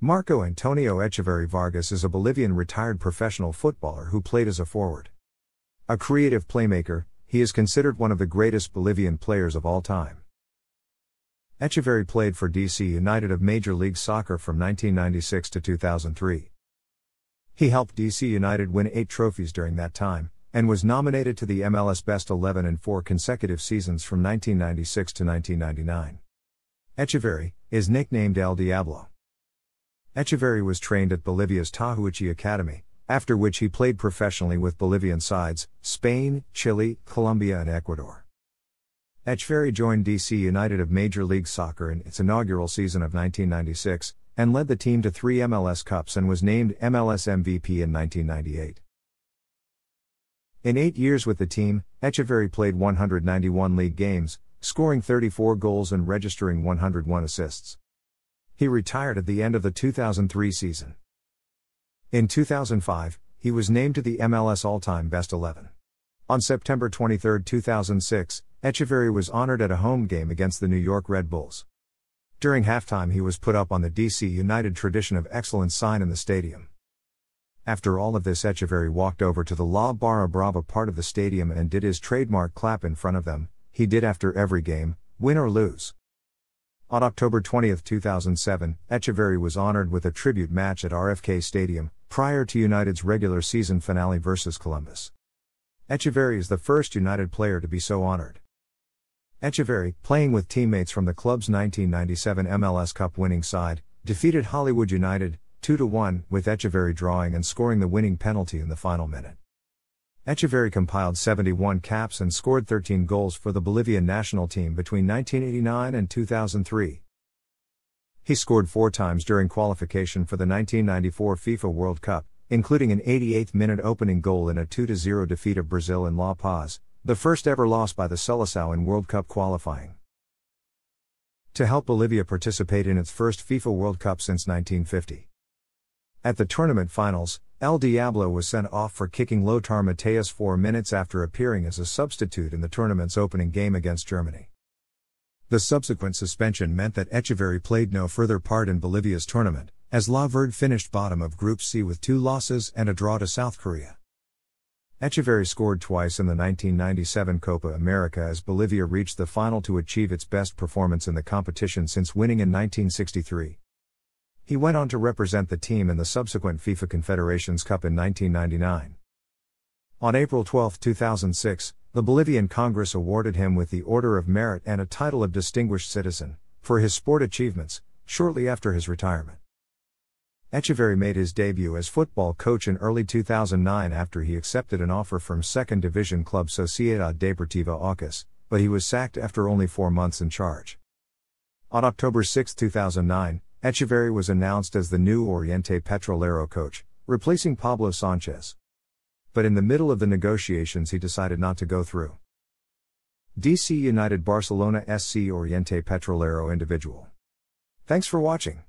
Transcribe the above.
Marco Antonio Etcheverry Vargas is a Bolivian retired professional footballer who played as a forward. A creative playmaker, he is considered one of the greatest Bolivian players of all time. Etcheverry played for DC United of Major League Soccer from 1996 to 2003. He helped DC United win 8 trophies during that time, and was nominated to the MLS Best 11 in 4 consecutive seasons from 1996 to 1999. Etcheverry is nicknamed El Diablo. Etcheverry was trained at Bolivia's Tahuichi Academy, after which he played professionally with Bolivian sides, Spain, Chile, Colombia and Ecuador. Etcheverry joined DC United of Major League Soccer in its inaugural season of 1996, and led the team to 3 MLS Cups and was named MLS MVP in 1998. In 8 years with the team, Etcheverry played 191 league games, scoring 34 goals and registering 101 assists. He retired at the end of the 2003 season. In 2005, he was named to the MLS All-Time Best 11. On September 23, 2006, Etcheverry was honored at a home game against the New York Red Bulls. During halftime he was put up on the DC United Tradition of Excellence sign in the stadium. After all of this, Etcheverry walked over to the La Barra Brava part of the stadium and did his trademark clap in front of them. He did after every game, win or lose. On October 20, 2007, Etcheverry was honored with a tribute match at RFK Stadium, prior to United's regular season finale versus Columbus. Etcheverry is the first United player to be so honored. Etcheverry, playing with teammates from the club's 1997 MLS Cup winning side, defeated Hollywood United, 2-1, with Etcheverry drawing and scoring the winning penalty in the final minute. Etcheverry compiled 71 caps and scored 13 goals for the Bolivian national team between 1989 and 2003. He scored 4 times during qualification for the 1994 FIFA World Cup, including an 88th-minute opening goal in a 2-0 defeat of Brazil in La Paz, the first ever loss by the Seleção in World Cup qualifying. To help Bolivia participate in its first FIFA World Cup since 1950. At the tournament finals, El Diablo was sent off for kicking Lothar Matthäus 4 minutes after appearing as a substitute in the tournament's opening game against Germany. The subsequent suspension meant that Etcheverry played no further part in Bolivia's tournament, as La Verde finished bottom of Group C with 2 losses and a draw to South Korea. Etcheverry scored twice in the 1997 Copa America as Bolivia reached the final to achieve its best performance in the competition since winning in 1963. He went on to represent the team in the subsequent FIFA Confederations Cup in 1999. On April 12, 2006, the Bolivian Congress awarded him with the Order of Merit and a title of Distinguished Citizen, for his sport achievements, shortly after his retirement. Etcheverry made his debut as football coach in early 2009 after he accepted an offer from second division club Sociedad Deportiva Aucas, but he was sacked after only 4 months in charge. On October 6, 2009, Etcheverry was announced as the new Oriente Petrolero coach, replacing Pablo Sanchez. But in the middle of the negotiations he decided not to go through. DC United Barcelona SC Oriente Petrolero individual. Thanks for watching.